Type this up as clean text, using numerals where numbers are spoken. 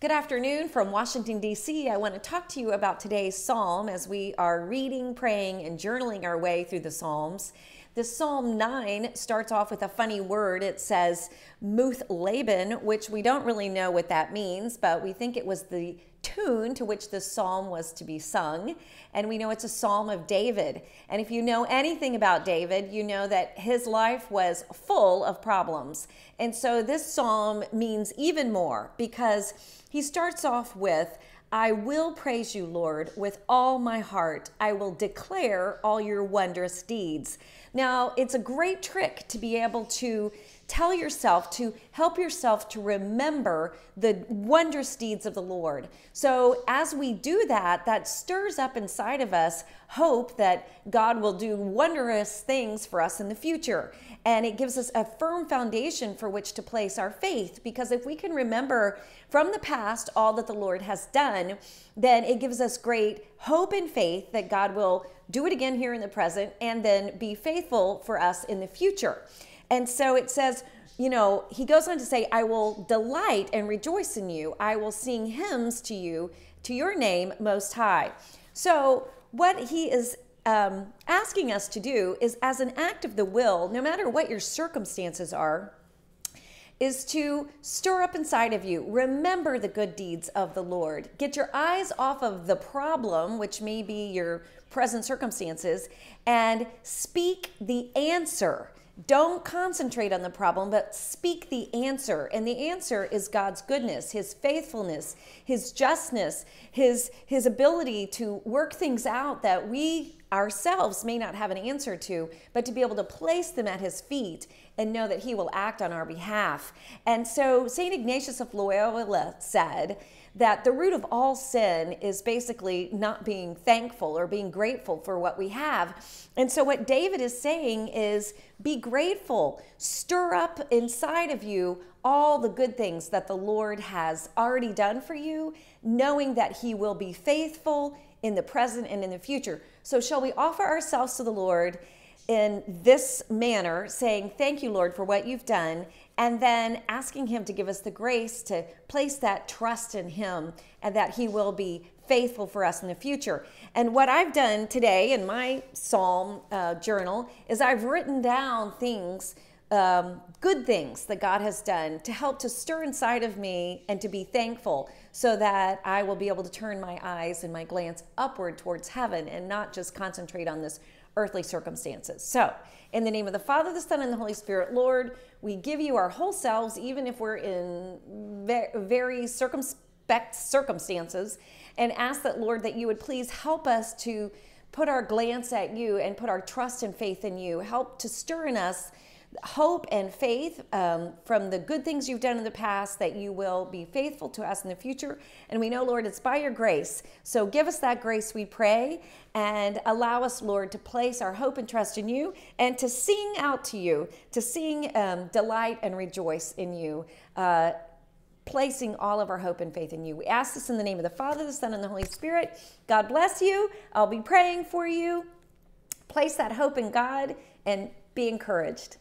Good afternoon from Washington, D.C. I want to talk to you about today's psalm as we are reading, praying, and journaling our way through the Psalms. This Psalm 9 starts off with a funny word. It says, Muth Laban, which we don't really know what that means, but we think it was the tune to which the psalm was to be sung. And we know it's a psalm of David. And if you know anything about David, you know that his life was full of problems. And so this psalm means even more because he starts off with, I will praise you, Lord, with all my heart. I will declare all your wondrous deeds. Now, it's a great trick to be able to tell yourself, to help yourself to remember the wondrous deeds of the Lord. So as we do that, that stirs up inside of us hope that God will do wondrous things for us in the future. And it gives us a firm foundation for which to place our faith, because if we can remember from the past all that the Lord has done, then it gives us great hope and faith that God will do it again here in the present and then be faithful for us in the future. And so it says, you know, he goes on to say, I will delight and rejoice in you. I will sing hymns to you, to your name, Most High. So what he is asking us to do is, as an act of the will, no matter what your circumstances are, is to stir up inside of you, remember the good deeds of the Lord. Get your eyes off of the problem, which may be your present circumstances, and speak the answer. Don't concentrate on the problem, but speak the answer. And the answer is God's goodness, his faithfulness, his justness, his ability to work things out that we ourselves may not have an answer to, but to be able to place them at his feet and know that he will act on our behalf. And so Saint Ignatius of Loyola said that the root of all sin is basically not being thankful or being grateful for what we have. And so what David is saying is, be grateful, stir up inside of you all the good things that the Lord has already done for you, knowing that he will be faithful in the present and in the future. So shall we offer ourselves to the Lord in this manner, saying, thank you, Lord, for what you've done, and then asking him to give us the grace to place that trust in him and that he will be faithful for us in the future. And what I've done today in my Psalm journal is I've written down things, good things that God has done to help to stir inside of me and to be thankful, so that I will be able to turn my eyes and my glance upward towards heaven and not just concentrate on this earthly circumstances. So in the name of the Father, the Son, and the Holy Spirit, Lord, we give you our whole selves, even if we're in very circumspect circumstances, and ask that, Lord, that you would please help us to put our glance at you and put our trust and faith in you. Help to stir in us hope and faith from the good things you've done in the past, that you will be faithful to us in the future. And we know, Lord, it's by your grace. So give us that grace, we pray, and allow us, Lord, to place our hope and trust in you and to sing out to you, to sing delight and rejoice in you, placing all of our hope and faith in you. We ask this in the name of the Father, the Son, and the Holy Spirit. God bless you. I'll be praying for you. Place that hope in God and be encouraged.